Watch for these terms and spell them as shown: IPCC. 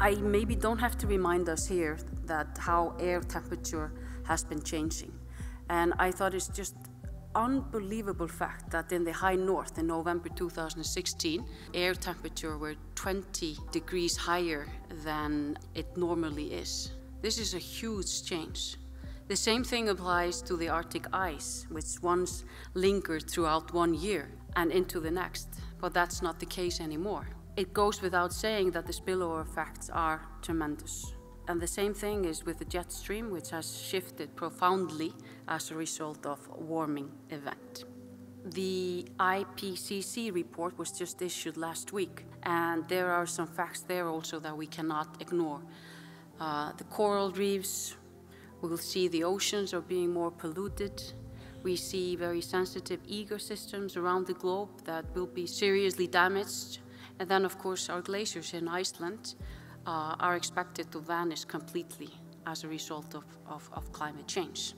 I maybe don't have to remind us here that how air temperature has been changing. And I thought it's just unbelievable fact that in the high north in November 2016, air temperature were 20 degrees higher than it normally is. This is a huge change. The same thing applies to the Arctic ice, which once lingered throughout one year and into the next, but that's not the case anymore. It goes without saying that the spillover effects are tremendous. And the same thing is with the jet stream, which has shifted profoundly as a result of a warming event. The IPCC report was just issued last week, and there are some facts there also that we cannot ignore. The coral reefs, we will see the oceans are being more polluted. We see very sensitive ecosystems around the globe that will be seriously damaged. And then, of course, our glaciers in Iceland are expected to vanish completely as a result of climate change.